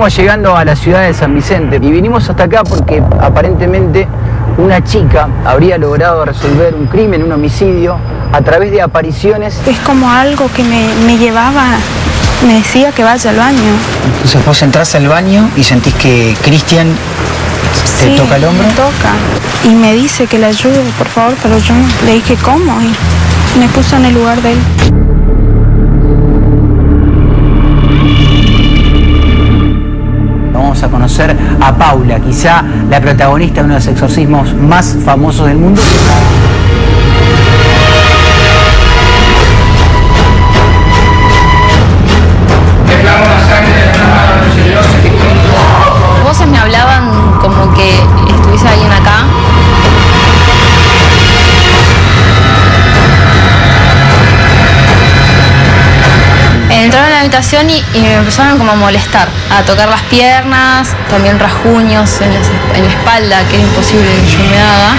Estamos llegando a la ciudad de San Vicente y vinimos hasta acá porque aparentemente una chica habría logrado resolver un crimen, un homicidio, a través de apariciones. Es como algo que me llevaba, me decía que vaya al baño. Entonces vos entras al baño y sentís que Cristian te toca el hombro. Me toca y me dice que le ayude, por favor, pero yo le dije cómo y me puso en el lugar de él. Vamos a conocer a Paula, quizá la protagonista de uno de los exorcismos más famosos del mundo. Voces me hablaban como que estuviese alguien acá. Entraron a la habitación y me empezaron como a molestar, a tocar las piernas, también rasguños en la espalda, que era imposible que yo me haga.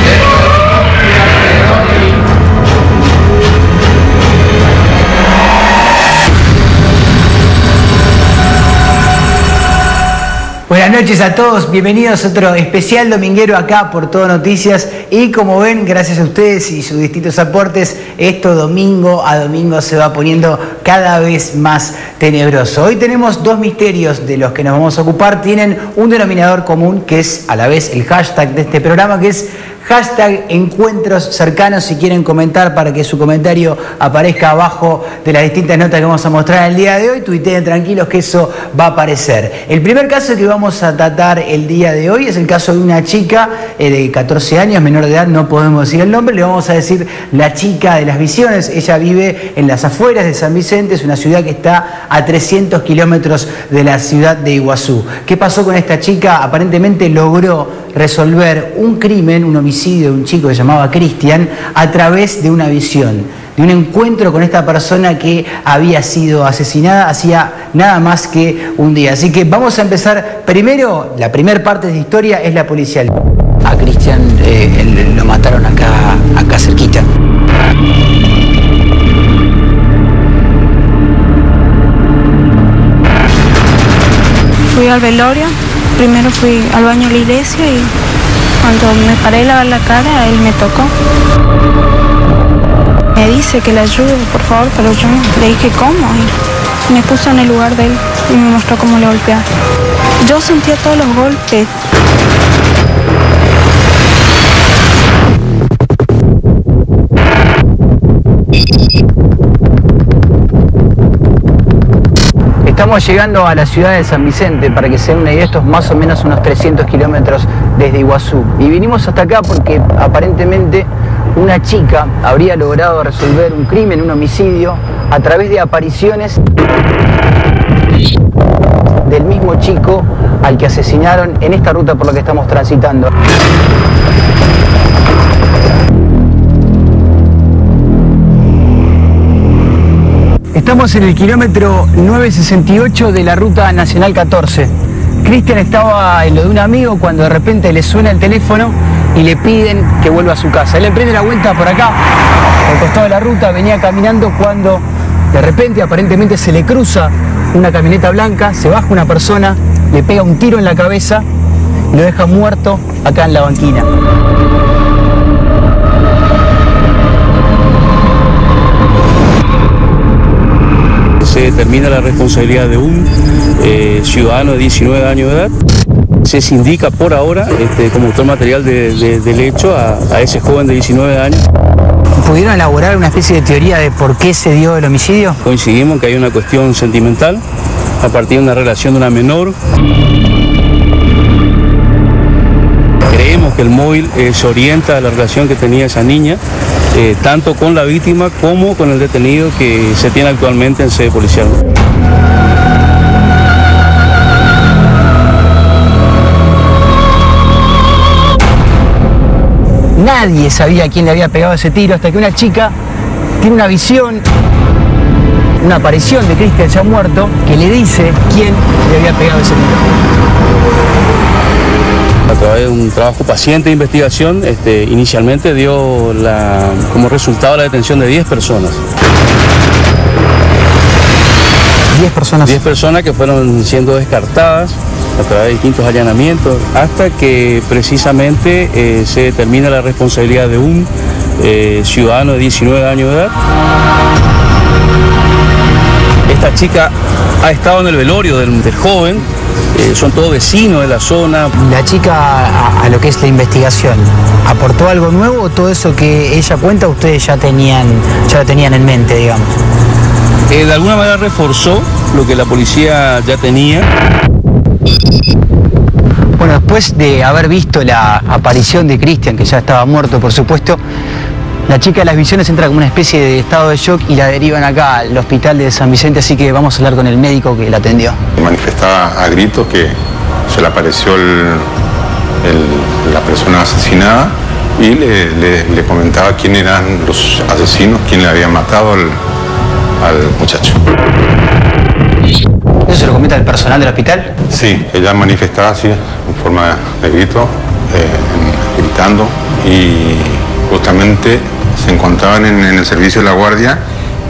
Buenas noches a todos, bienvenidos a otro especial dominguero acá por Todo Noticias. Y como ven, gracias a ustedes y sus distintos aportes, esto domingo a domingo se va poniendo cada vez más tenebroso. Hoy tenemos dos misterios de los que nos vamos a ocupar. Tienen un denominador común que es a la vez el hashtag de este programa, que es hashtag Encuentros Cercanos. Si quieren comentar para que su comentario aparezca abajo de las distintas notas que vamos a mostrar el día de hoy, tuiteen tranquilos que eso va a aparecer. El primer caso que vamos a tratar el día de hoy es el caso de una chica de 14 años, menor de edad, no podemos decir el nombre, le vamos a decir la chica de las Misiones. Ella vive en las afueras de San Vicente, es una ciudad que está a 300 kilómetros de la ciudad de Iguazú. ¿Qué pasó con esta chica? Aparentemente logró resolver un crimen, un homicidio de un chico que se llamaba Cristian, a través de una visión, de un encuentro con esta persona que había sido asesinada hacía nada más que un día. Así que vamos a empezar primero, la primera parte de la historia es la policial. A Cristian lo mataron acá cerquita. Fui al velorio. Primero fui al baño de la iglesia y cuando me paré a lavar la cara, él me tocó. Me dice que le ayude, por favor, pero yo le dije cómo y me puso en el lugar de él y me mostró cómo le golpeaba. Yo sentía todos los golpes. Estamos llegando a la ciudad de San Vicente, para que se den una idea, esto es más o menos unos 300 kilómetros desde Iguazú. Y vinimos hasta acá porque aparentemente una chica habría logrado resolver un crimen, un homicidio, a través de apariciones del mismo chico al que asesinaron en esta ruta por la que estamos transitando. Estamos en el kilómetro 968 de la Ruta Nacional 14. Cristian estaba en lo de un amigo cuando de repente le suena el teléfono y le piden que vuelva a su casa. Él emprende la vuelta por acá, al costado de la ruta, venía caminando cuando de repente aparentemente se le cruza una camioneta blanca, se baja una persona, le pega un tiro en la cabeza y lo deja muerto acá en la banquina. Se determina la responsabilidad de un ciudadano de 19 años de edad. Se sindica por ahora como autor material del hecho a ese joven de 19 años. ¿Pudieron elaborar una especie de teoría de por qué se dio el homicidio? Coincidimos en que hay una cuestión sentimental a partir de una relación de una menor. Creemos que el móvil se orienta a la relación que tenía esa niña, tanto con la víctima como con el detenido que se tiene actualmente en sede policial. Nadie sabía quién le había pegado ese tiro hasta que una chica tiene una visión, una aparición de Cristian ya muerto, que le dice quién le había pegado ese tiro. A través de un trabajo paciente de investigación, inicialmente dio como resultado la detención de 10 personas. 10 personas que fueron siendo descartadas a través de distintos allanamientos, hasta que precisamente se determina la responsabilidad de un ciudadano de 19 años de edad. Esta chica ha estado en el velorio del joven, son todos vecinos de la zona. La chica, a lo que es la investigación, ¿aportó algo nuevo o todo eso que ella cuenta ustedes ya lo tenían en mente, digamos? De alguna manera reforzó lo que la policía ya tenía. Bueno, después de haber visto la aparición de Cristian, que ya estaba muerto, por supuesto, la chica de las visiones entra como una especie de estado de shock y la derivan acá al hospital de San Vicente, así que vamos a hablar con el médico que la atendió. Manifestaba a gritos que se le apareció la persona asesinada y le comentaba quién eran los asesinos, quién le había matado al muchacho. ¿Eso se lo comenta el personal del hospital? Sí, ella manifestaba así, en forma de grito, gritando, y justamente se encontraban en el servicio de la guardia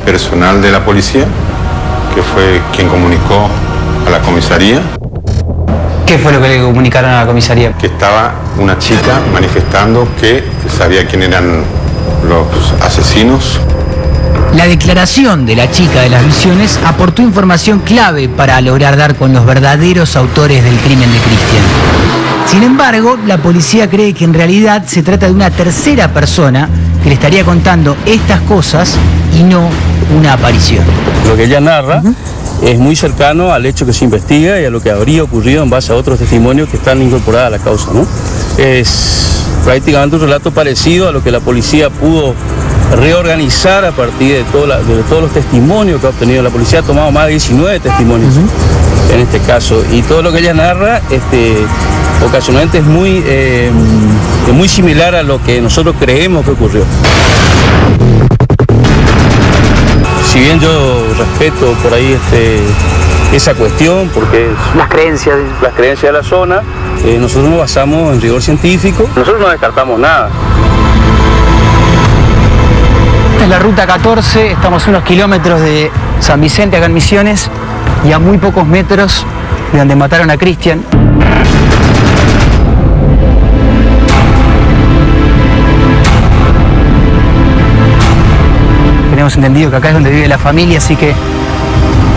personal de la policía, que fue quien comunicó a la comisaría. ¿Qué fue lo que le comunicaron a la comisaría? Que estaba una chica manifestando que sabía quién eran los asesinos. La declaración de la chica de las visiones aportó información clave para lograr dar con los verdaderos autores del crimen de Cristian. Sin embargo, la policía cree que en realidad se trata de una tercera persona que le estaría contando estas cosas y no una aparición. Lo que ella narra es muy cercano al hecho que se investiga y a lo que habría ocurrido en base a otros testimonios que están incorporados a la causa, ¿no? Es prácticamente un relato parecido a lo que la policía pudo reorganizar a partir de todos los testimonios que ha obtenido. La policía ha tomado más de 19 testimonios en este caso, y todo lo que ella narra ocasionalmente es muy similar a lo que nosotros creemos que ocurrió. Si bien yo respeto por ahí esa cuestión, porque las creencias de la zona, nosotros nos basamos en rigor científico, nosotros no descartamos nada. Esta es la Ruta 14, estamos unos kilómetros de San Vicente, acá en Misiones, y a muy pocos metros de donde mataron a Cristian. Tenemos entendido que acá es donde vive la familia, así que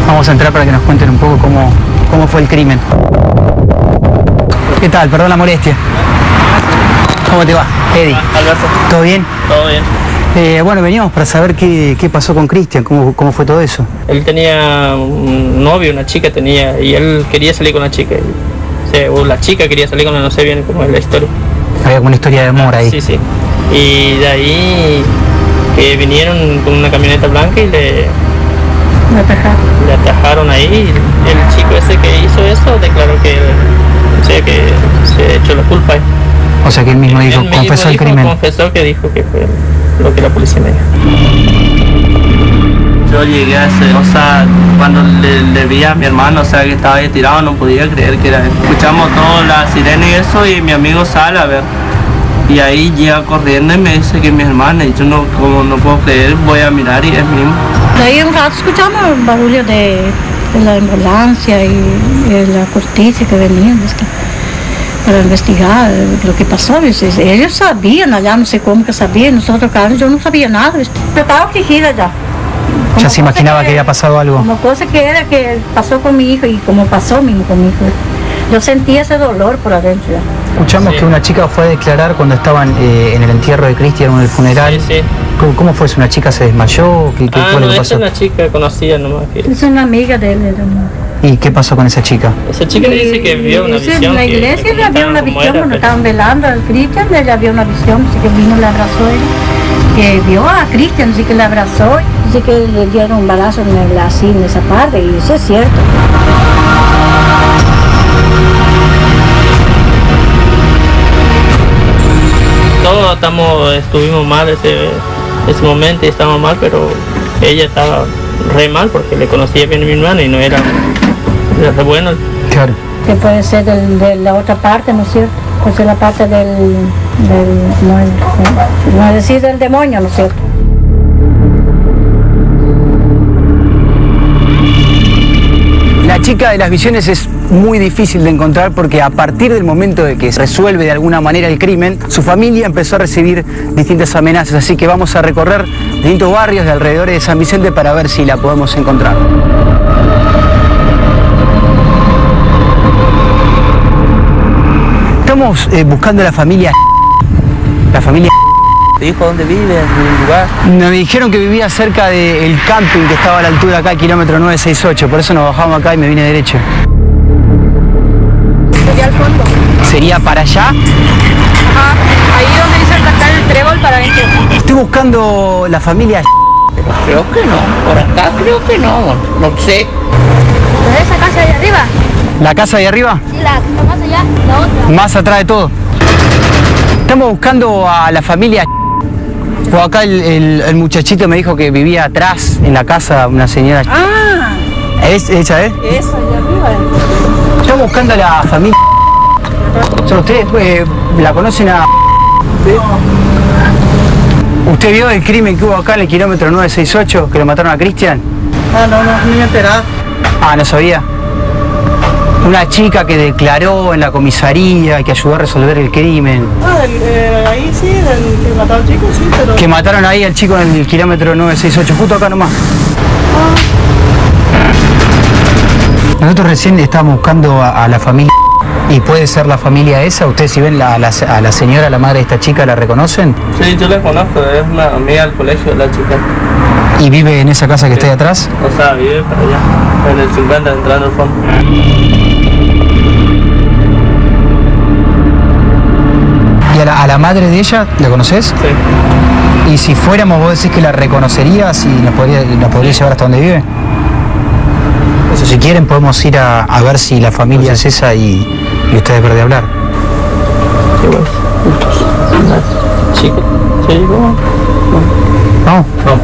vamos a entrar para que nos cuenten un poco cómo fue el crimen. ¿Qué tal? Perdón la molestia. ¿Cómo te va, Eddie? Alberto. ¿Todo bien? Todo bien. Bueno, veníamos para saber qué pasó con Cristian, cómo fue todo eso. Él tenía un novio, una chica tenía, y él quería salir con la chica. O la chica quería salir con él, no sé bien cómo es la historia. Había como una historia de amor ahí. Sí, sí. Y de ahí que vinieron con una camioneta blanca y le atajaron ahí. Y el chico ese que hizo eso declaró que se echó la culpa ahí. O sea que él mismo confesó el crimen. Confesó que dijo que fue lo que la policía me dijo. Yo llegué a hacer, o sea, cuando le vi a mi hermano, o sea, que estaba ahí tirado, no podía creer que era él. Escuchamos todas las sirenas y eso, y mi amigo sale a ver. Y ahí llega corriendo y me dice que es mi hermana, y yo no puedo creer, voy a mirar y es mismo. De ahí un rato escuchamos barullos de la ambulancia y de la justicia que venían, ¿viste? Para investigar lo que pasó. Ellos sabían allá, no sé cómo que sabían, nosotros acá, yo no sabía nada, ¿viste? Yo estaba afligida ya. ¿Ya se imaginaba que había pasado algo? Como cosa que era que pasó con mi hijo y como pasó mismo con mi hijo. Yo sentía ese dolor por adentro ya. Escuchamos que una chica fue a declarar cuando estaban en el entierro de Cristian o en el funeral. Sí, sí. ¿Cómo fue eso? ¿Una chica se desmayó? ¿Qué fue lo que pasó? Es una chica conocida nomás. Es una amiga de él, ¿no? ¿Y qué pasó con esa chica? Esa chica dice que vio una visión. En la iglesia ella vio una visión, cuando estaban velando al Cristian, ella vio una visión, así que vino, la abrazó él, que vio a Cristian, así que la abrazó, así que le dieron un balazo así en esa parte, y eso es cierto. Todos estuvimos mal ese momento, y estábamos mal, pero ella estaba re mal porque le conocía bien a mi hermano y no era... Desde bueno. Claro. Que puede ser de la otra parte, ¿no es cierto? Puede ser la parte no es decir del demonio, ¿no es cierto? La chica de las visiones es muy difícil de encontrar, porque a partir del momento de que se resuelve de alguna manera el crimen, su familia empezó a recibir distintas amenazas, así que vamos a recorrer distintos barrios de alrededor de San Vicente para ver si la podemos encontrar. Estamos buscando a la familia. La familia. ¿Te dijo dónde vive? ¿En el lugar? Nos dijeron que vivía cerca del camping que estaba a la altura acá, kilómetro 968, por eso nos bajamos acá y me vine derecho. ¿Sería al fondo? ¿Sería para allá? Ajá, ahí donde dice arrancar el trébol para 20. Estoy buscando la familia. Creo que no, por acá creo que no, no sé. ¿Pero esa casa de arriba? ¿La casa de arriba? Sí, la más allá, la otra. Más atrás de todo. Estamos buscando a la familia. Por acá el muchachito me dijo que vivía atrás, en la casa, una señora. Ah, ¿es esa, Esa, de arriba. Estamos buscando a la familia. ¿Ustedes la conocen a? No. ¿Usted vio el crimen que hubo acá en el kilómetro 968, que lo mataron a Cristian? Ah, no me enteraba. Ah, no sabía. Una chica que declaró en la comisaría que ayudó a resolver el crimen. Ah, ahí sí, el que mató al chico, sí, pero... Que mataron ahí al chico en el kilómetro 968, justo acá nomás. Ah. Nosotros recién estábamos buscando a la familia, y puede ser la familia esa. Ustedes, si ven a la señora, la madre de esta chica, ¿la reconocen? Sí, yo la conozco, es una amiga del colegio de la chica. ¿Y vive en esa casa que está ahí atrás? O sea, vive para allá, en el 50, entrando al fondo. ¿Y a la madre de ella la conoces? Sí. ¿Y si fuéramos, vos decís que la reconocerías y nos podría llevar hasta donde vive? O sea, si quieren podemos ir a ver si la familia es esa y ustedes ver de hablar. Sí, bueno. Chico. ¿Se llegó? No. No.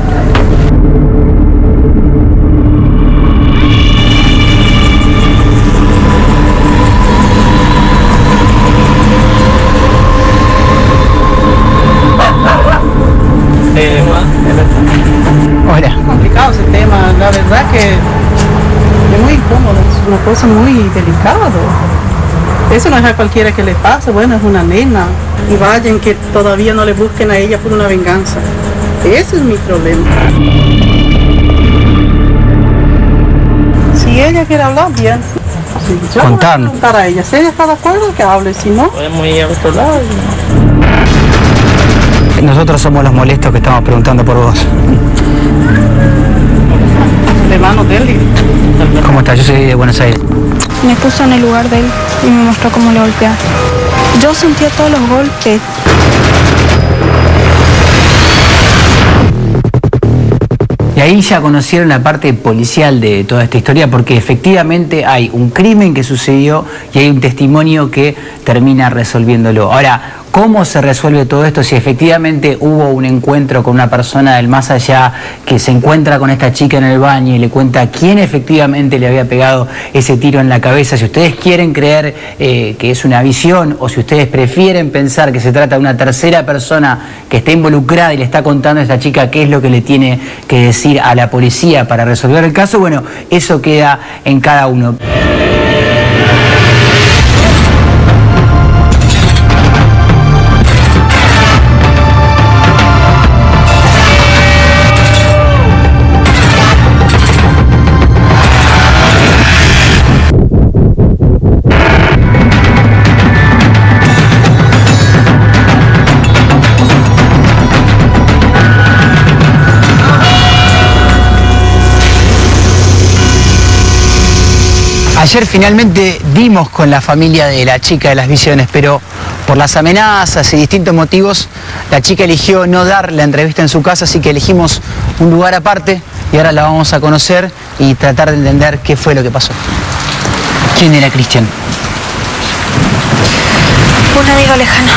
La verdad que es muy incómodo, es una cosa muy delicada. Eso no es a cualquiera que le pase, bueno, es una nena. Y vayan que todavía no le busquen a ella por una venganza. Ese es mi problema. Si ella quiere hablar, bien. Sí, yo voy a preguntar a ella. Si ella está de acuerdo, que hable, si no... Podemos ir a otro lado. Nosotros somos los molestos que estamos preguntando por vos. Hermano de él. ¿Cómo estás? Yo soy de Buenos Aires. Me puso en el lugar de él y me mostró cómo le golpeaba. Yo sentía todos los golpes. Y ahí ya conocieron la parte policial de toda esta historia, porque efectivamente hay un crimen que sucedió y hay un testimonio que termina resolviéndolo. Ahora, ¿cómo se resuelve todo esto? Si efectivamente hubo un encuentro con una persona del más allá que se encuentra con esta chica en el baño y le cuenta quién efectivamente le había pegado ese tiro en la cabeza. Si ustedes quieren creer que es una visión, o si ustedes prefieren pensar que se trata de una tercera persona que está involucrada y le está contando a esta chica qué es lo que le tiene que decir a la policía para resolver el caso, bueno, eso queda en cada uno. Ayer finalmente dimos con la familia de la chica de las Misiones, pero por las amenazas y distintos motivos, la chica eligió no dar la entrevista en su casa, así que elegimos un lugar aparte y ahora la vamos a conocer y tratar de entender qué fue lo que pasó. ¿Quién era Cristian? Un amigo lejano.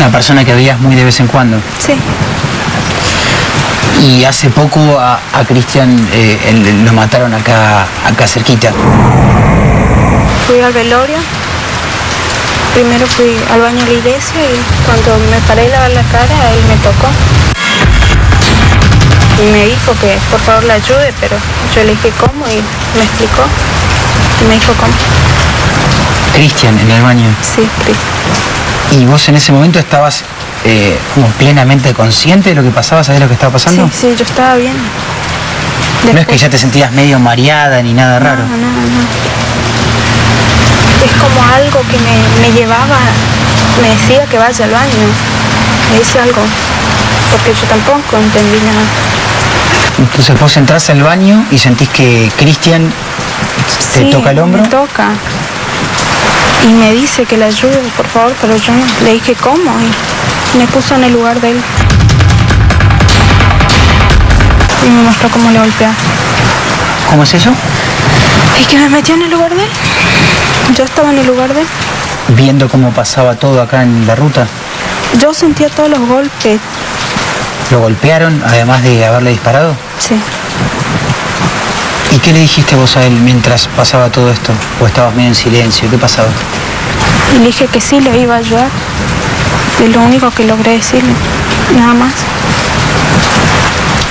Una persona que veías muy de vez en cuando. Sí. Y hace poco a Cristian lo mataron acá cerquita. Fui al velorio. Primero fui al baño de la iglesia y cuando me paré a lavar la cara, él me tocó. Y me dijo que por favor la ayude, pero yo le dije cómo y me explicó. me dijo cómo. Cristian, en el baño. Sí, Cristian. ¿Y vos en ese momento estabas como plenamente consciente de lo que pasaba? ¿Sabés lo que estaba pasando? Sí, sí, yo estaba bien. Después... No es que ya te sentías medio mareada ni nada raro. No, no, no. Es como algo que me llevaba, me decía que vaya al baño. Me dice algo, porque yo tampoco entendí nada. Entonces vos entras al baño y sentís que Cristian te toca el hombro. Me toca. Y me dice que le ayude, por favor, pero yo le dije cómo y me puso en el lugar de él. Y me mostró cómo le golpeaba. ¿Cómo es eso? Es que me metió en el lugar de él. Yo estaba en el lugar de él. Viendo cómo pasaba todo acá en la ruta. Yo sentía todos los golpes. ¿Lo golpearon, además de haberle disparado? Sí. ¿Y qué le dijiste vos a él mientras pasaba todo esto? ¿O estabas medio en silencio? ¿Qué pasaba? Y le dije que sí, le iba a ayudar. Es lo único que logré decirle, nada más.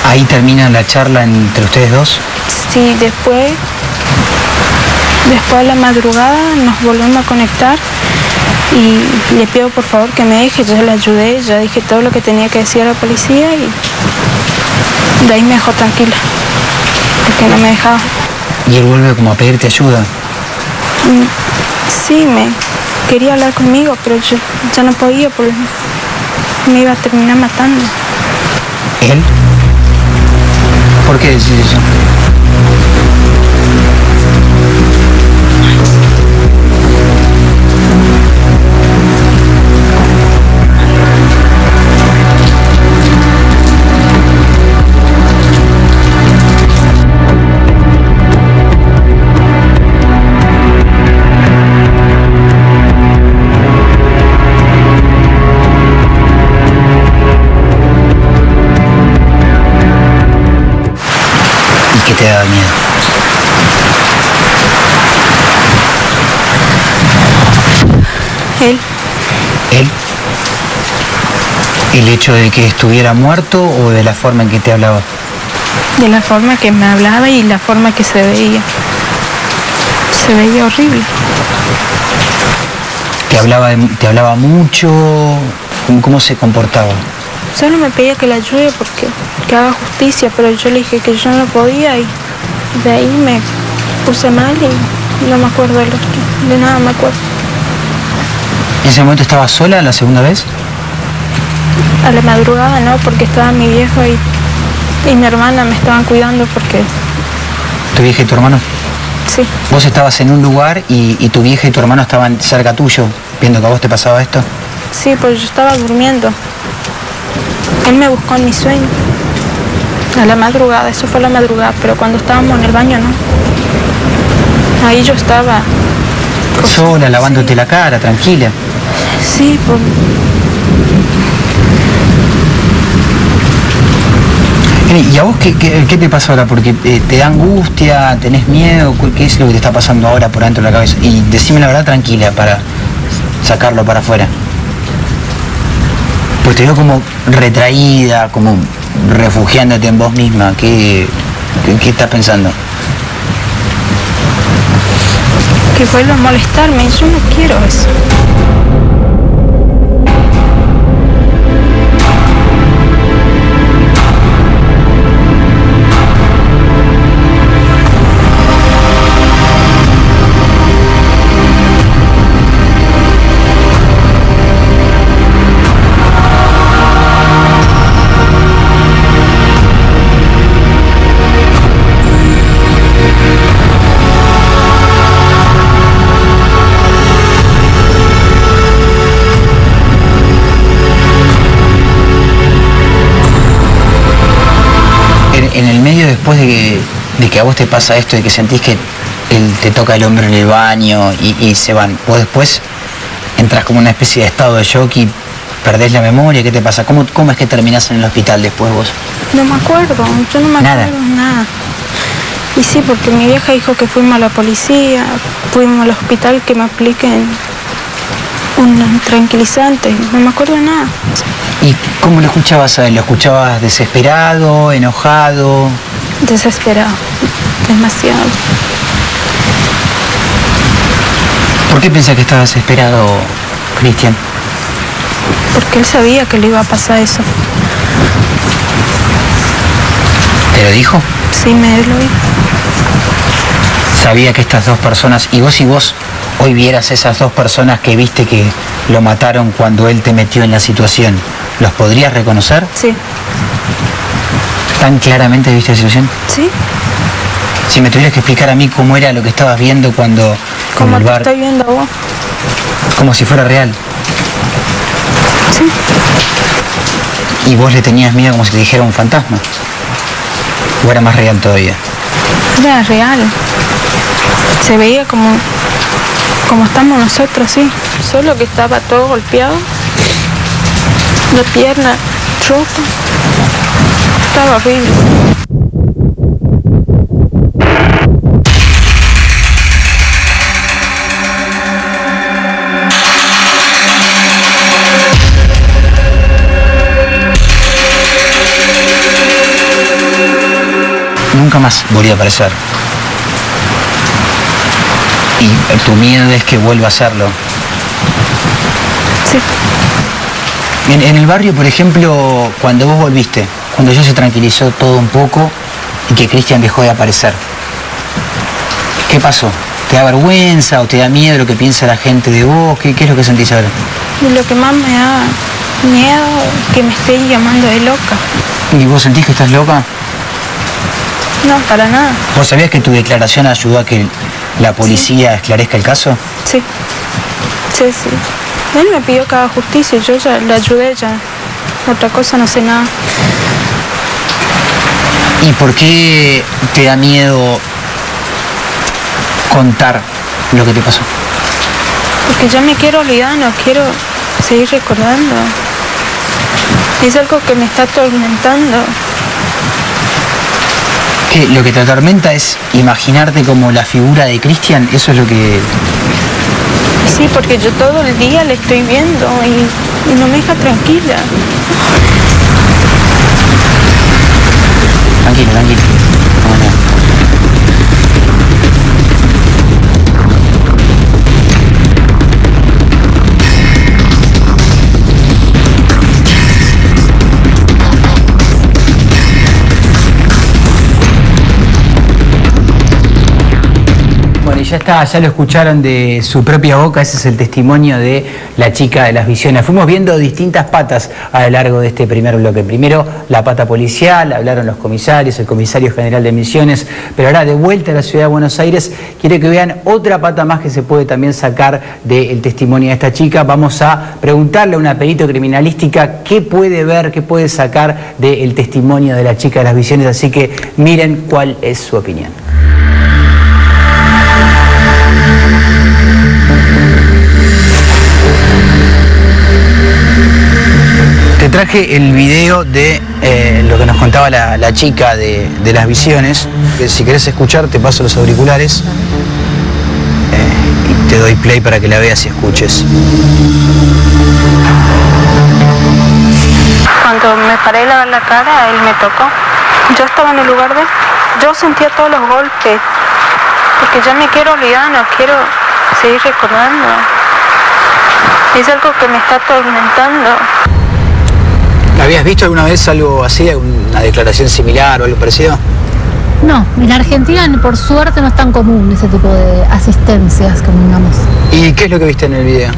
¿Ahí termina la charla entre ustedes dos? Sí, después de la madrugada nos volvemos a conectar. Y le pido por favor que me deje, yo le ayudé, ya dije todo lo que tenía que decir a la policía y de ahí me dejó tranquila, porque no me dejaba. ¿Y él vuelve como a pedirte ayuda? Sí, me quería hablar conmigo, pero yo ya no podía porque me iba a terminar matando. ¿Él? ¿Por qué decir eso? ¿Qué te daba miedo? Él. ¿Él? ¿El hecho de que estuviera muerto o de la forma en que te hablaba? De la forma que me hablaba y la forma que se veía. Se veía horrible. ¿Te hablaba mucho? ¿Cómo se comportaba? Solo me pedía que la ayude porque que haga justicia, pero yo le dije que yo no podía y de ahí me puse mal y no me acuerdo de nada, me acuerdo. ¿En ese momento estabas sola la segunda vez? A la madrugada no, porque estaba mi viejo y mi hermana me estaban cuidando porque... ¿Tu vieja y tu hermano? Sí. ¿Vos estabas en un lugar y tu vieja y tu hermano estaban cerca tuyo, viendo que a vos te pasaba esto? Sí, pues yo estaba durmiendo. Él me buscó en mi sueño, a la madrugada, eso fue a la madrugada, pero cuando estábamos en el baño no. Ahí yo estaba... Pues, sola, lavándote la cara, tranquila. Sí, pues... ¿Y a vos qué te pasa ahora? Porque te da angustia, tenés miedo, ¿qué es lo que te está pasando ahora por dentro de la cabeza? Y decime la verdad tranquila para sacarlo para afuera. Pues te veo como retraída, como refugiándote en vos misma. ¿Qué estás pensando? Que vuelva a molestarme, yo no quiero eso. En el medio, después de que a vos te pasa esto, de que sentís que él te toca el hombro en el baño y se van, vos después entras como una especie de estado de shock y perdés la memoria. ¿Qué te pasa? ¿Cómo es que terminás en el hospital después vos? No me acuerdo, yo no me acuerdo nada. Y sí, porque mi vieja dijo que fuimos a la policía, fuimos al hospital que me apliquen un tranquilizante, no me acuerdo nada. ¿Y cómo lo escuchabas a él? ¿Lo escuchabas desesperado, enojado? Desesperado, demasiado. ¿Por qué pensás que estaba desesperado, Cristian? Porque él sabía que le iba a pasar eso. ¿Te lo dijo? Sí, me lo dijo. Sabía que estas dos personas, y vos hoy vieras esas dos personas que viste que lo mataron cuando él te metió en la situación, ¿los podrías reconocer? Sí. ¿Tan claramente viste la situación? Sí. Si me tuvieras que explicar a mí cómo era lo que estabas viendo cuando... Como te estoy viendo a vos. Como si fuera real. Sí. ¿Y vos le tenías miedo como si te dijera un fantasma? ¿O era más real todavía? Era real. Se veía como estamos nosotros, sí. Solo que estaba todo golpeado. La pierna rota. Estaba horrible. Nunca más volví a aparecer. Y tu miedo es que vuelva a hacerlo. Sí. En el barrio, por ejemplo, cuando vos volviste, cuando ya se tranquilizó todo un poco y que Cristian dejó de aparecer, ¿qué pasó? ¿Te da vergüenza o te da miedo lo que piensa la gente de vos? ¿Qué es lo que sentís ahora? Lo que más me da miedo es que me esté llamando de loca. ¿Y vos sentís que estás loca? No, para nada. ¿Vos sabías que tu declaración ayudó a que la policía esclarezca el caso? Sí. Sí, sí. Él me pidió que haga justicia y yo ya le ayudé ya. Otra cosa no sé nada. ¿Y por qué te da miedo contar lo que te pasó? Porque yo me quiero olvidar, no quiero seguir recordando. Es algo que me está atormentando. Lo que te atormenta es imaginarte como la figura de Cristian, eso es lo que... Sí, porque yo todo el día le estoy viendo y no me deja tranquila. Tranquilo, tranquilo. Ya está, ya lo escucharon de su propia boca, ese es el testimonio de la chica de las visiones. Fuimos viendo distintas patas a lo largo de este primer bloque. Primero la pata policial, hablaron los comisarios, el comisario general de Misiones, pero ahora de vuelta a la ciudad de Buenos Aires, quiere que vean otra pata más que se puede también sacar del testimonio de esta chica. Vamos a preguntarle a una perito criminalística qué puede ver, qué puede sacar del testimonio de la chica de las visiones, así que miren cuál es su opinión. Te traje el video de lo que nos contaba la chica de las visiones. Si querés escuchar, te paso los auriculares y te doy play para que la veas y escuches. Cuando me paré a lavar la cara, él me tocó. Yo estaba en el lugar de él. Yo sentía todos los golpes. Porque yo me quiero olvidar, no quiero seguir recordando. Es algo que me está atormentando. ¿Habías visto alguna vez algo así, una declaración similar o algo parecido? No, en Argentina por suerte no es tan común ese tipo de asistencias, como digamos. ¿Y qué es lo que viste en el video?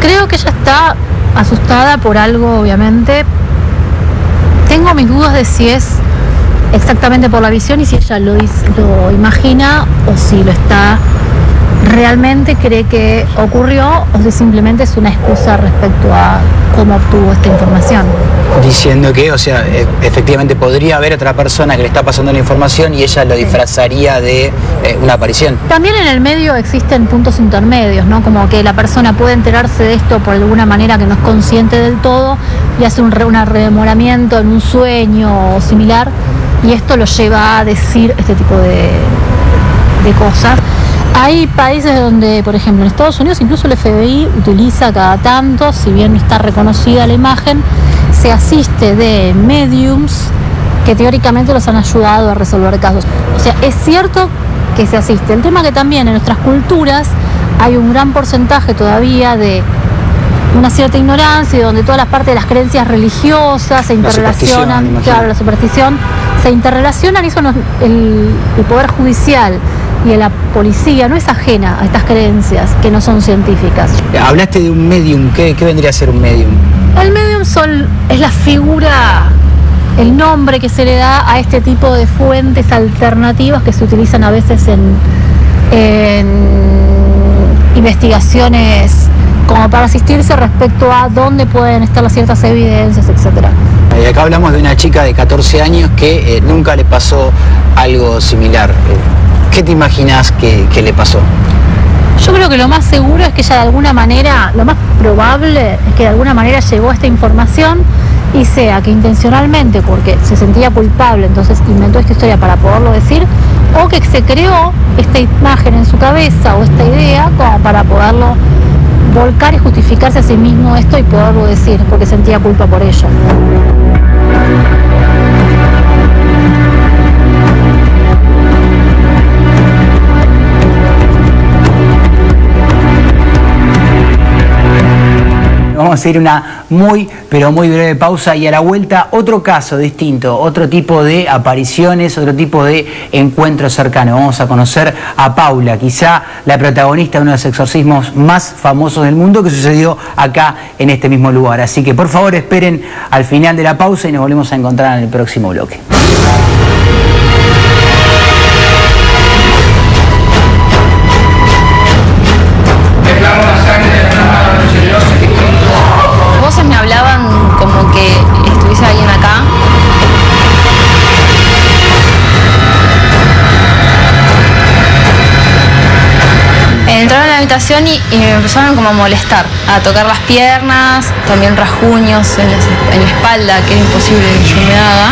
Creo que ella está asustada por algo, obviamente. Tengo mis dudas de si es exactamente por la visión y si ella lo imagina o si lo está... realmente cree que ocurrió o si simplemente es una excusa respecto a cómo obtuvo esta información. Diciendo que, o sea, efectivamente podría haber otra persona que le está pasando la información y ella lo disfrazaría de una aparición. También en el medio existen puntos intermedios, ¿no? Como que la persona puede enterarse de esto por alguna manera que no es consciente del todo y hace un rememoramiento en un sueño o similar y esto lo lleva a decir este tipo de cosas. Hay países donde, por ejemplo, en Estados Unidos, incluso el FBI utiliza cada tanto, si bien no está reconocida la imagen, se asiste de mediums que teóricamente los han ayudado a resolver casos. O sea, es cierto que se asiste. El tema que también en nuestras culturas hay un gran porcentaje todavía de una cierta ignorancia, donde todas las partes de las creencias religiosas se interrelacionan, la superstición, se interrelacionan, y eso no, el Poder Judicial y la policía no es ajena a estas creencias que no son científicas. Hablaste de un medium. ¿Qué vendría a ser un medium? El medium es la figura, el nombre que se le da a este tipo de fuentes alternativas que se utilizan a veces en investigaciones como para asistirse respecto a dónde pueden estar las ciertas evidencias, etcétera. Y acá hablamos de una chica de 14 años que nunca le pasó algo similar. ¿Qué te imaginas que le pasó? Yo creo que lo más seguro es que ella de alguna manera, lo más probable es que de alguna manera llegó a esta información, y sea que intencionalmente, porque se sentía culpable, entonces inventó esta historia para poderlo decir, o que se creó esta imagen en su cabeza o esta idea como para poderlo volcar y justificarse a sí mismo esto y poderlo decir, porque sentía culpa por ello. Vamos a hacer una muy, pero muy breve pausa, y a la vuelta otro caso distinto, otro tipo de apariciones, otro tipo de encuentros cercanos. Vamos a conocer a Paula, quizá la protagonista de uno de los exorcismos más famosos del mundo, que sucedió acá en este mismo lugar. Así que por favor esperen al final de la pausa y nos volvemos a encontrar en el próximo bloque. Y me empezaron como a molestar, a tocar las piernas, también rasguños en la espalda, que era imposible que yo me haga.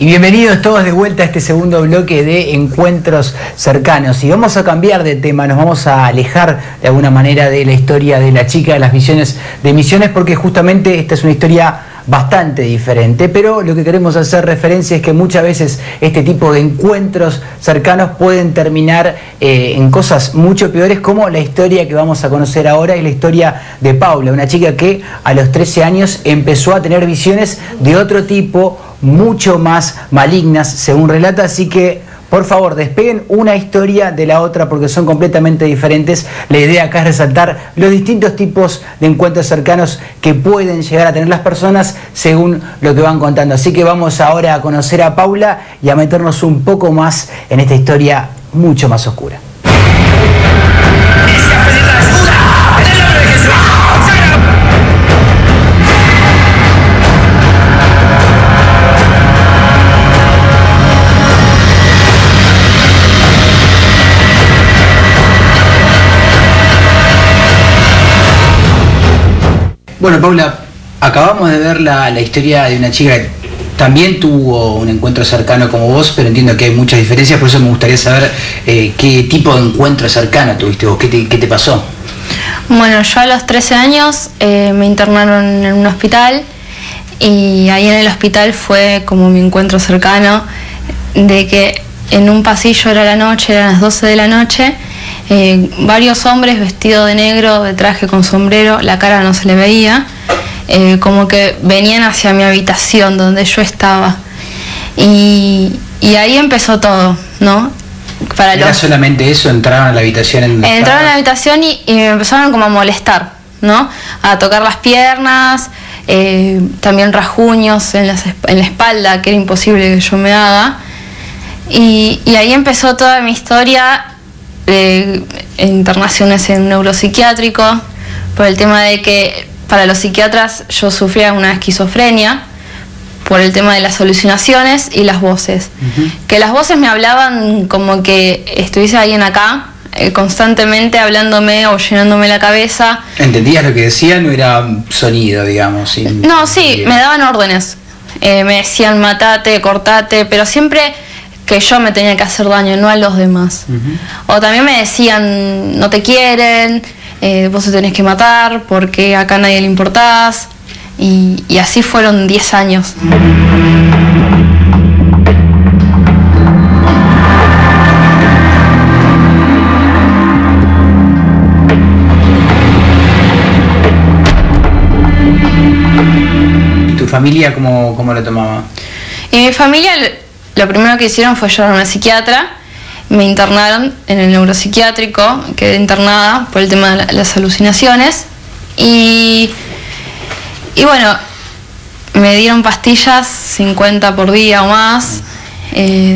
Y bienvenidos todos de vuelta a este segundo bloque de Encuentros Cercanos. Y vamos a cambiar de tema, nos vamos a alejar de alguna manera de la historia de la chica de las misiones de Misiones, porque justamente esta es una historia bastante diferente, pero lo que queremos hacer referencia es que muchas veces este tipo de encuentros cercanos pueden terminar en cosas mucho peores, como la historia que vamos a conocer ahora. Es la historia de Paula, una chica que a los 13 años empezó a tener visiones de otro tipo, mucho más malignas, según relata. Así que por favor, despeguen una historia de la otra porque son completamente diferentes. La idea acá es resaltar los distintos tipos de encuentros cercanos que pueden llegar a tener las personas según lo que van contando. Así que vamos ahora a conocer a Paula y a meternos un poco más en esta historia mucho más oscura. Bueno, Paula, acabamos de ver la historia de una chica que también tuvo un encuentro cercano como vos, pero entiendo que hay muchas diferencias, por eso me gustaría saber qué tipo de encuentro cercano tuviste vos, qué te pasó. Bueno, yo a los 13 años me internaron en un hospital, y ahí en el hospital fue como mi encuentro cercano, de que en un pasillo era la noche, eran las 12 de la noche, varios hombres vestidos de negro, de traje con sombrero, la cara no se le veía, como que venían hacia mi habitación donde yo estaba. Y ahí empezó todo, ¿no? ¿Era solamente eso? ¿Entraron a la habitación? Entraron a la habitación y me empezaron como a molestar, ¿no? A tocar las piernas, también rajuños en la espalda, que era imposible que yo me haga. Y ahí empezó toda mi historia de internaciones en neuropsiquiátrico, por el tema de que para los psiquiatras yo sufría una esquizofrenia, por el tema de las alucinaciones y las voces. Que las voces me hablaban como que estuviese alguien acá, constantemente hablándome o llenándome la cabeza. ¿Entendías lo que decían? ¿No era sonido, digamos? No, sí, me daban órdenes. Me decían matate, cortate, pero siempre que yo me tenía que hacer daño, no a los demás. O también me decían, no te quieren, vos te tenés que matar porque acá a nadie le importás. Y así fueron 10 años. ¿Tu familia cómo lo tomaba? Y mi familia lo primero que hicieron fue llevarme a una psiquiatra. Me internaron en el neuropsiquiátrico, quedé internada por el tema de las alucinaciones. Y bueno, me dieron pastillas 50 por día o más,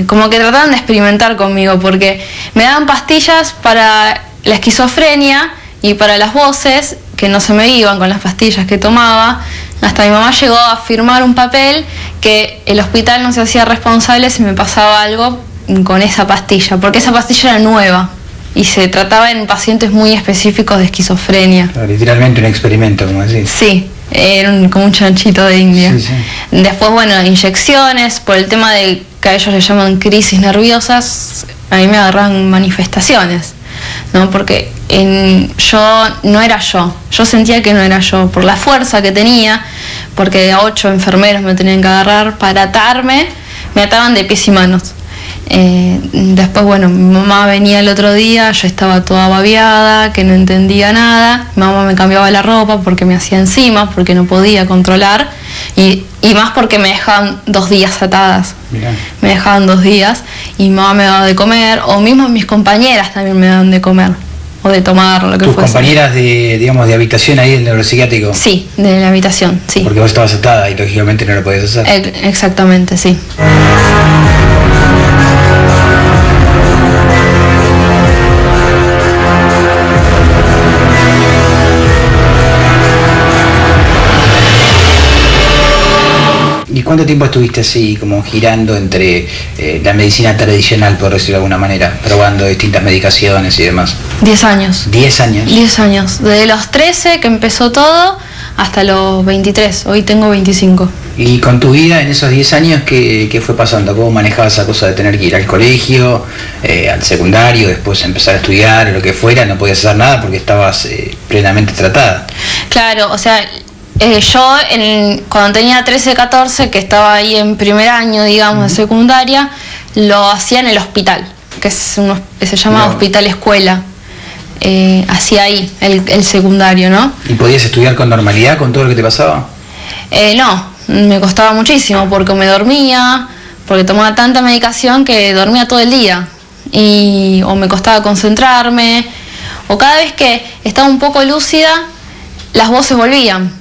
como que trataban de experimentar conmigo, porque me daban pastillas para la esquizofrenia y para las voces, que no se me iban con las pastillas que tomaba. Hasta mi mamá llegó a firmar un papel que el hospital no se hacía responsable si me pasaba algo con esa pastilla, porque esa pastilla era nueva y se trataba en pacientes muy específicos de esquizofrenia. Claro, literalmente un experimento, como decís. Sí. Era como un chanchito de India. Sí, sí. Después, bueno, inyecciones, por el tema de que a ellos le llaman crisis nerviosas, a mí me agarraban manifestaciones, ¿no? Porque yo no era yo. Yo sentía que no era yo, por la fuerza que tenía, porque 8 enfermeros me tenían que agarrar para atarme, me ataban de pies y manos. Después, bueno, mi mamá venía el otro día, yo estaba toda babeada, que no entendía nada. Mi mamá me cambiaba la ropa porque me hacía encima, porque no podía controlar. Y más porque me dejaban 2 días atadas. Mirá. Me dejaban 2 días y mi mamá me daba de comer, o mismo mis compañeras también me daban de comer o de tomar, lo que fuese. ¿Tus compañeras de habitación ahí del neuropsiquiátrico? Sí, de la habitación, sí. Porque vos estabas atada y lógicamente no lo podías hacer. Exactamente, sí. ¿Y cuánto tiempo estuviste así, como girando entre la medicina tradicional, por decirlo de alguna manera, probando distintas medicaciones y demás? 10 años. 10 años. 10 años. Desde los 13 que empezó todo hasta los 23. Hoy tengo 25. ¿Y con tu vida en esos 10 años qué fue pasando? ¿Cómo manejabas esa cosa de tener que ir al colegio, al secundario, después empezar a estudiar, lo que fuera? No podías hacer nada porque estabas plenamente tratada. Claro, o sea, yo cuando tenía 13, 14, que estaba ahí en primer año, digamos, de secundaria, lo hacía en el hospital, que se llama Hospital Escuela. Hacía ahí el secundario, ¿no? ¿Y podías estudiar con normalidad con todo lo que te pasaba? No, me costaba muchísimo porque me dormía, porque tomaba tanta medicación que dormía todo el día. O me costaba concentrarme, o cada vez que estaba un poco lúcida, las voces volvían.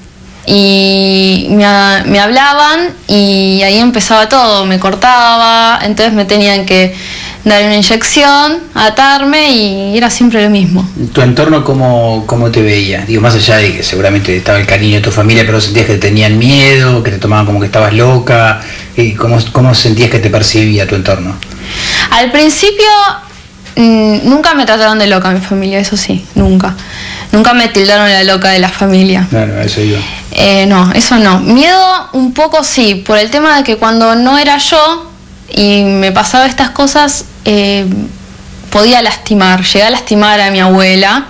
Y me hablaban y ahí empezaba todo, me cortaba, entonces me tenían que dar una inyección, atarme y era siempre lo mismo. ¿Tu entorno cómo te veía? Digo, más allá de que seguramente estaba el cariño de tu familia, pero sentías que te tenían miedo, que te tomaban como que estabas loca. ¿Cómo sentías que te percibía tu entorno? Al principio nunca me trataron de loca mi familia, eso sí, nunca. Nunca me tildaron la loca de la familia. Claro, eso iba. No, eso no. Miedo un poco sí, por el tema de que cuando no era yo y me pasaba estas cosas, podía lastimar. Llegué a lastimar a mi abuela,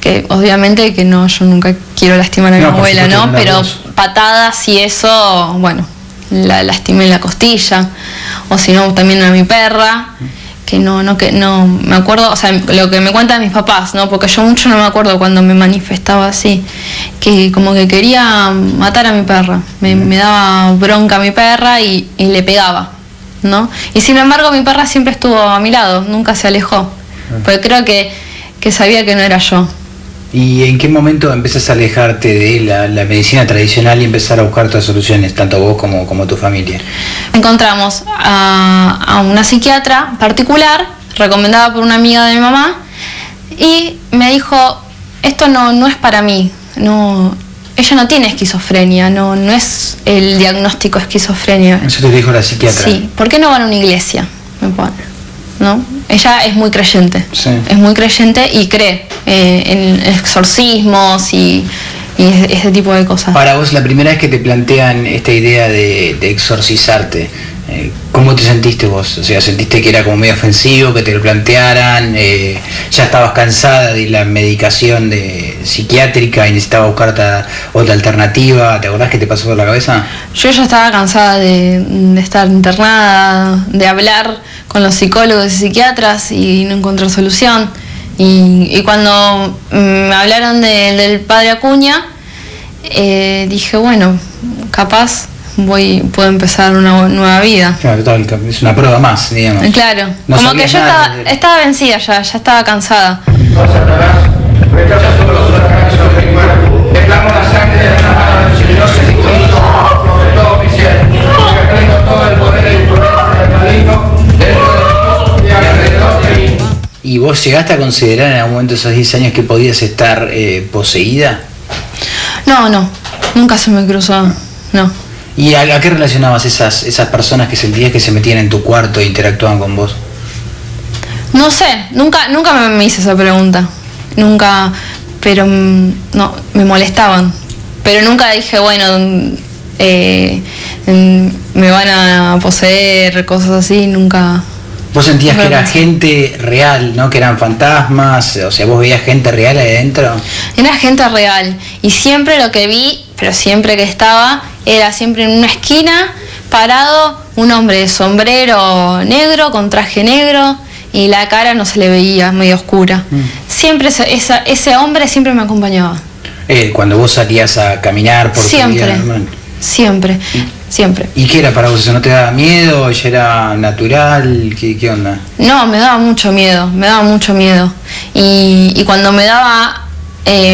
que obviamente que no, yo nunca quiero lastimar a mi abuela, ¿no? Pero patadas y eso, bueno, la lastimé en la costilla. O si no, también a mi perra. Que no me acuerdo, o sea, lo que me cuentan mis papás, ¿no? Porque yo mucho no me acuerdo cuando me manifestaba así, que como que quería matar a mi perra, me daba bronca a mi perra y le pegaba, ¿no? Y sin embargo mi perra siempre estuvo a mi lado, nunca se alejó, porque creo que sabía que no era yo. ¿Y en qué momento empezás a alejarte de la medicina tradicional y empezar a buscar otras soluciones, tanto vos como tu familia? Encontramos a una psiquiatra particular, recomendada por una amiga de mi mamá, y me dijo, esto no es para mí, ella no tiene esquizofrenia, no es el diagnóstico esquizofrenia. Eso te dijo la psiquiatra. Sí, ¿por qué no van a una iglesia? Me pone, ¿no? Ella es muy creyente, sí. Es muy creyente y cree en exorcismos y ese tipo de cosas. Para vos, la primera vez que te plantean esta idea de exorcizarte, ¿cómo te sentiste vos? O sea, ¿sentiste que era como medio ofensivo que te lo plantearan? ¿Ya estabas cansada de la medicación psiquiátrica y necesitaba buscar otra alternativa? ¿Te acordás qué te pasó por la cabeza? Yo ya estaba cansada de estar internada, de hablar con los psicólogos y psiquiatras y no encontrar solución. Y cuando me hablaron del padre Acuña, dije, bueno, capaz puedo empezar una nueva vida. Claro, es una prueba más, digamos. Claro, no, como que yo estaba vencida ya estaba cansada. No satanás, rechaza sobre los huracanes sobre mi cuerpo, reclamo la sangre de la mano de los silencios y cónicos, sobre todo oficial, reclamo todo el poder e influencia del maligno dentro de mi y alrededor de mí. ¿Y vos llegaste a considerar en algún momento esos 10 años que podías estar poseída? No, nunca se me cruzó, no. ¿Y a qué relacionabas esas personas que sentías que se metían en tu cuarto e interactuaban con vos? No sé, nunca me hice esa pregunta. Nunca, pero no, me molestaban. Pero nunca dije, bueno, me van a poseer, cosas así, nunca. Vos sentías que era gente real, ¿no? Que eran fantasmas, o sea, ¿vos veías gente real ahí adentro? Era gente real, y siempre lo que vi, pero siempre que estaba, era siempre en una esquina, parado, un hombre de sombrero negro, con traje negro, y la cara no se le veía, medio oscura. Siempre ese hombre siempre me acompañaba. Cuando vos salías a caminar por tu vida normal. Siempre, siempre. ¿Y qué era para vos eso? ¿No te daba miedo? ¿Ya era natural? ¿Qué onda? No, me daba mucho miedo. Y cuando me daba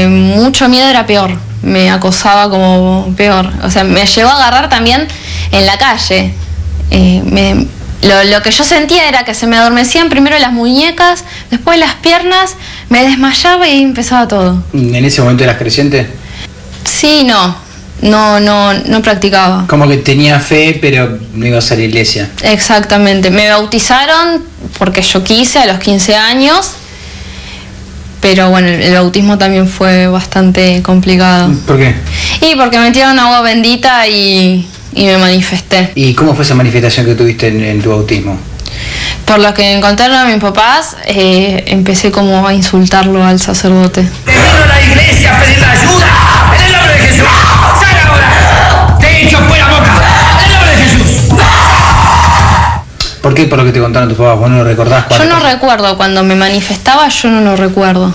mucho miedo era peor, me acosaba como peor. O sea, me llevó a agarrar también en la calle. Lo que yo sentía era que se me adormecían primero las muñecas, después las piernas, me desmayaba y empezaba todo. ¿En ese momento eras creyente? Sí, no practicaba. Como que tenía fe, pero no ibas a la iglesia. Exactamente. Me bautizaron porque yo quise a los 15 años, pero bueno, el bautismo también fue bastante complicado. ¿Por qué? Y porque me tiraron agua bendita y me manifesté. ¿Y cómo fue esa manifestación que tuviste en tu bautismo? Por lo que encontraron a mis papás, empecé como a insultarlo al sacerdote. ¡Te vino a la iglesia a pedir ayuda! ¡En el nombre de Jesús! ¿Por qué? Por lo que te contaron tus papás, vos no lo recordás. Yo no recuerdo cuando me manifestaba, yo no lo recuerdo.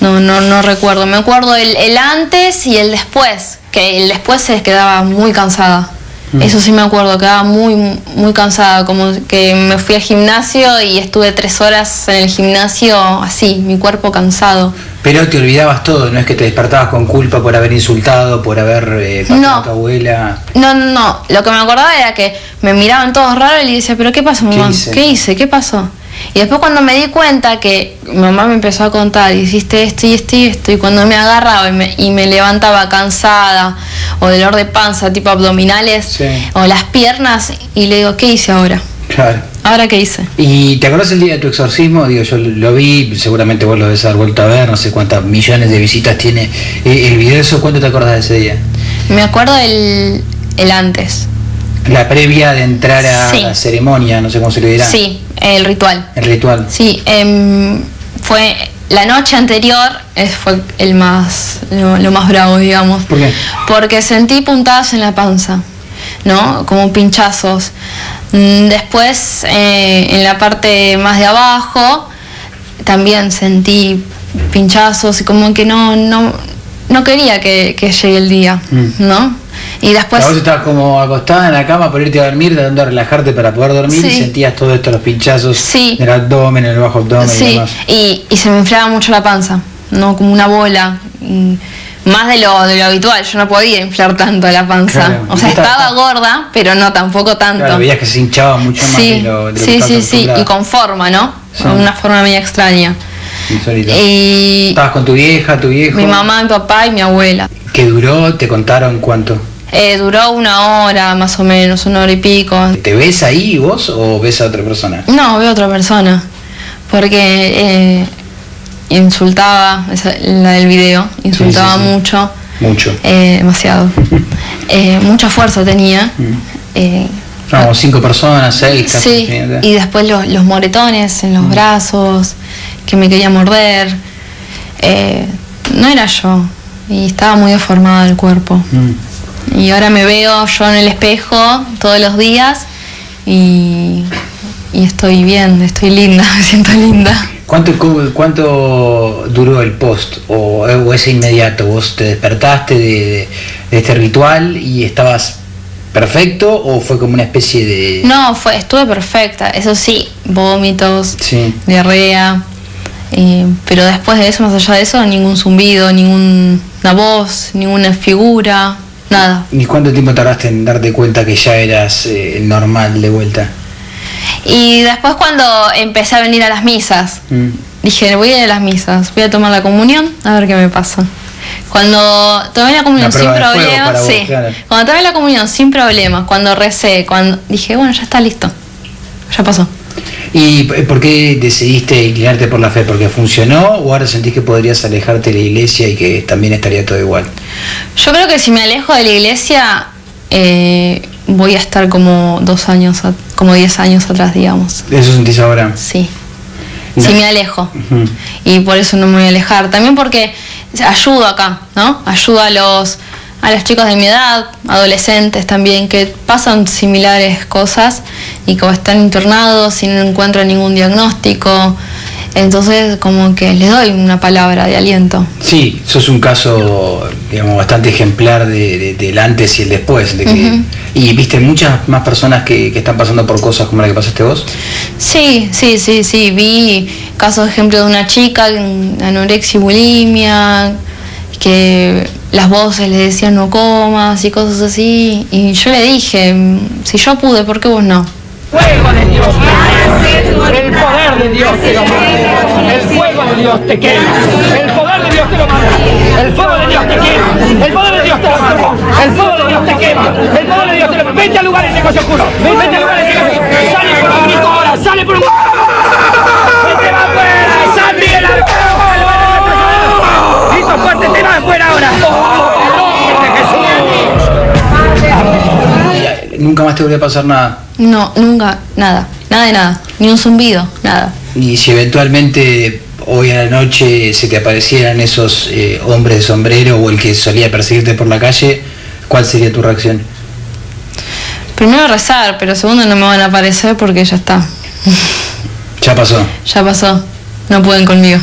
No recuerdo. Me acuerdo el antes y el después, que el después se quedaba muy cansada. Eso sí me acuerdo, quedaba muy cansada, como que me fui al gimnasio y estuve 3 horas en el gimnasio así, mi cuerpo cansado. Pero te olvidabas todo, no es que te despertabas con culpa por haber insultado, por haber pateado a tu abuela. No, lo que me acordaba era que me miraban todos raros y le decía, pero ¿qué pasó, mamá? ¿Qué hice? ¿Qué pasó? Y después cuando me di cuenta que mi mamá me empezó a contar, hiciste esto y esto y esto, y cuando me agarraba y me levantaba cansada, o dolor de panza, tipo abdominales, o las piernas, y le digo, ¿qué hice ahora? Claro. ¿Ahora qué hice? ¿Y te acordás el día de tu exorcismo? Digo, yo lo vi, seguramente vos lo debes haber vuelto a ver, no sé cuántas millones de visitas tiene el video. Eso, ¿cuánto te acordás de ese día? Me acuerdo el antes. La previa de entrar a la ceremonia, no sé cómo se le dirá. Sí, el ritual. El ritual. Sí, fue la noche anterior, fue lo más bravo, digamos. ¿Por qué? Porque sentí puntadas en la panza, ¿no? Como pinchazos. Después, en la parte más de abajo, también sentí pinchazos y como que no quería que llegue el día, ¿no? Y después, vos estabas como acostada en la cama por irte a dormir, tratando de relajarte para poder dormir, y sentías todo esto, los pinchazos en el abdomen, en el bajo abdomen y demás. Y se me enfriaba mucho la panza. no como una bola, más de lo habitual. Yo no podía inflar tanto la panza, claro, o sea, estaba gorda, pero no tampoco tanto. Claro, veías que se hinchaba mucho más de lo que y con forma, ¿no? Sí. Una forma media extraña. Y estabas con tu vieja, tu viejo. Mi mamá, mi papá y mi abuela. ¿Qué duró? ¿Te contaron cuánto? Duró una hora más o menos, una hora y pico. ¿Te ves ahí vos o ves a otra persona? No, veo a otra persona, porque insultaba, la del video, insultaba mucho. Demasiado. Mucha fuerza tenía. Como 5 personas, 6. Sí, y después los moretones en los brazos, que me quería morder. No era yo, y estaba muy deformado el cuerpo. Y ahora me veo yo en el espejo todos los días y estoy bien, estoy linda, me siento linda. ¿Cuánto duró el post o ese inmediato? ¿Vos te despertaste de este ritual y estabas perfecto o fue como una especie de...? No, estuve perfecta, eso sí, vómitos, diarrea, pero después de eso, más allá de eso, ningún zumbido, ninguna voz, ninguna figura, nada. ¿Y cuánto tiempo tardaste en darte cuenta que ya eras normal de vuelta? Y después cuando empecé a venir a las misas, dije, voy a ir a las misas, voy a tomar la comunión, a ver qué me pasa. Cuando tomé la comunión sin problemas, cuando tomé la comunión sin problemas, cuando recé, dije, bueno, ya está listo, ya pasó. ¿Y por qué decidiste inclinarte por la fe? ¿Porque funcionó o ahora sentís que podrías alejarte de la iglesia y que también estaría todo igual? Yo creo que si me alejo de la iglesia voy a estar como 2 años, como 10 años atrás, digamos. ¿Eso sentís ahora? Sí. No. Si me alejo. Y por eso no me voy a alejar. También porque ayudo acá, ¿no? Ayudo a los chicos de mi edad, adolescentes también, que pasan similares cosas y como están internados y no encuentran ningún diagnóstico. Entonces, como que les doy una palabra de aliento. Sí, sos un caso, digamos, bastante ejemplar del antes y el después. ¿Y viste muchas más personas que están pasando por cosas como la que pasaste vos? Sí. Vi casos, ejemplo, de una chica, anorexia y bulimia, que las voces le decían no comas y cosas así. Y yo le dije, si yo pude, ¿por qué vos no? Fuego de Dios, el poder de Dios te lo manda, el fuego de Dios te quema, el poder de Dios te lo manda, el fuego de Dios te quema, el poder de Dios te lo manda, el fuego de Dios te quema, el poder de Dios te lo manda. Vete al lugar de negocio oscuro, vete al lugar de negocio oscuro, sale por un grito ahora, sale por un... Vete va afuera, San Miguel Arcángel, grito fuerte, te va afuera ahora, el nombre de Jesús. ¿Nunca más te volvió a pasar nada? No, nunca, nada, ni un zumbido, nada. Y si eventualmente hoy a la noche se te aparecieran esos hombres de sombrero o el que solía perseguirte por la calle, ¿cuál sería tu reacción? Primero rezar, pero segundo no me van a aparecer porque ya está. Ya pasó. Ya pasó, no pueden conmigo.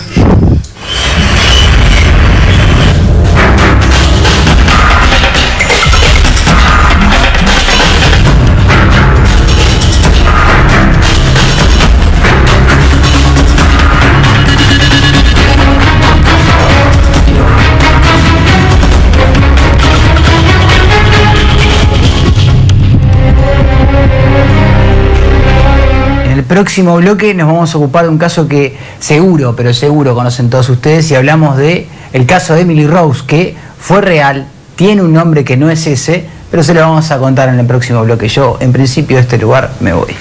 Próximo bloque nos vamos a ocupar de un caso que seguro, pero seguro conocen todos ustedes, y hablamos de el caso de Emily Rose, que fue real, tiene un nombre que no es ese, pero se lo vamos a contar en el próximo bloque. Yo, en principio, de este lugar me voy.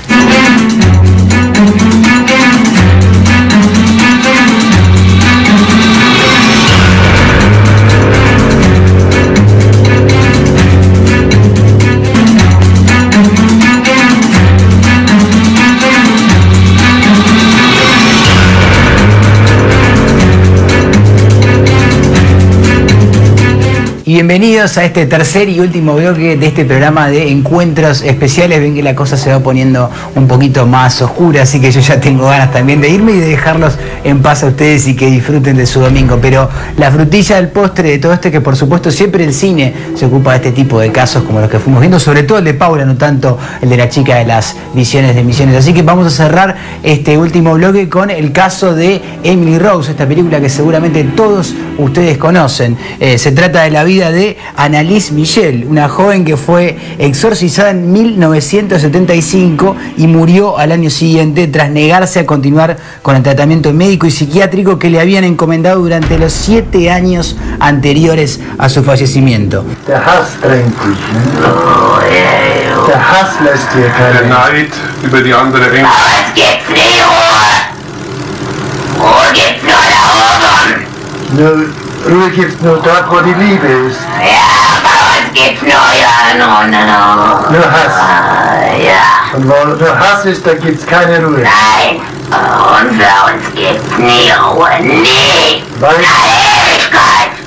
y bienvenidos a este tercer y último bloque de este programa de encuentros especiales. Ven que la cosa se va poniendo un poquito más oscura, así que yo ya tengo ganas también de irme y de dejarlos en paz a ustedes y que disfruten de su domingo. Pero la frutilla del postre de todo esto es que, por supuesto, siempre el cine se ocupa de este tipo de casos como los que fuimos viendo, sobre todo el de Paula, no tanto el de la chica de las visiones de Misiones. Así que vamos a cerrar este último bloque con el caso de Emily Rose, esta película que seguramente todos ustedes conocen. Se trata de la vida de Annalise Michel, una joven que fue exorcizada en 1975 y murió al año siguiente tras negarse a continuar con el tratamiento médico y psiquiátrico que le habían encomendado durante los 7 años anteriores a su fallecimiento. Der Neid über die andere Engel. Oh, es gibt Frieden! Ruhe gibt's nur da oben! Ruhe gibt's nur dort, wo die Liebe ist. Ja, aber es gibt nur no. Nur Hass. Ja. Und wo nur Hass ist, da gibt's keine Ruhe. Nein, und für uns gibt's nie Ruhe, nie! Weil,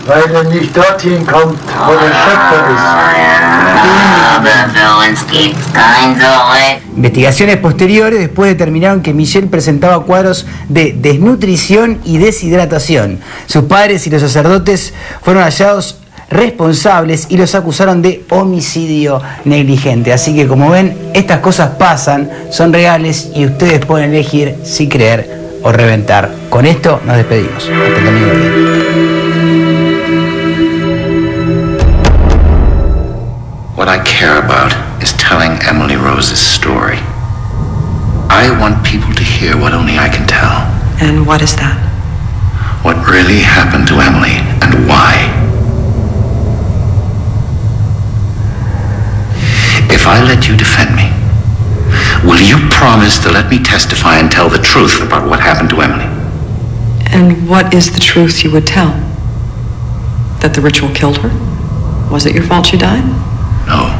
weil er nicht dorthin kommt, wo der Schöpfer ist. Ja, aber für uns gibt's kein Sorge. Investigaciones posteriores después determinaron que Michel presentaba cuadros de desnutrición y deshidratación. Sus padres y los sacerdotes fueron hallados responsables y los acusaron de homicidio negligente. Así que, como ven, estas cosas pasan, son reales y ustedes pueden elegir si creer o reventar. Con esto nos despedimos. Hasta el domingo que viene. What I care about is telling Emily Rose's story. I want people to hear what only I can tell. And what is that? What really happened to Emily and why. If I let you defend me, will you promise to let me testify and tell the truth about what happened to Emily? And what is the truth you would tell? That the ritual killed her? Was it your fault she died? No. Emily,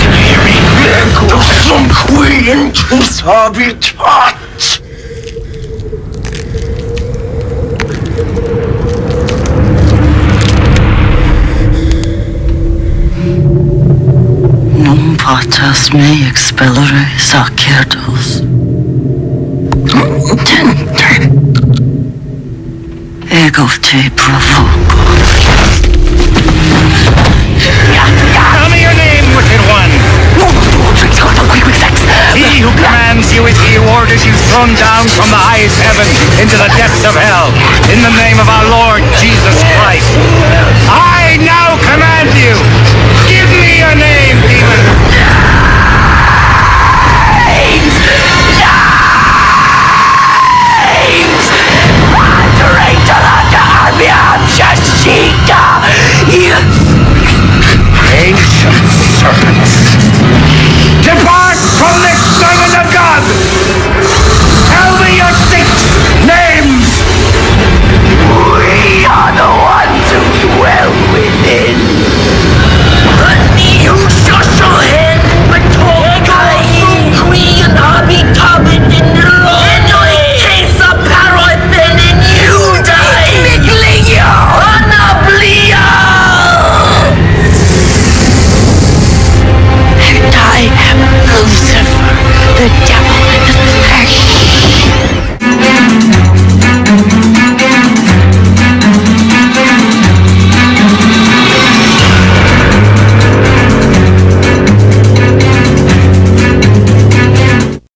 can you hear me? Non patas me expellere sacerdos. Ego te provoco. Tell me your name, wicked one! He who commands you is he who orders you thrown down from the highest heaven into the depths of hell, in the name of our Lord Jesus Christ. I now command you! Give me your name, demon! Ancient serpent.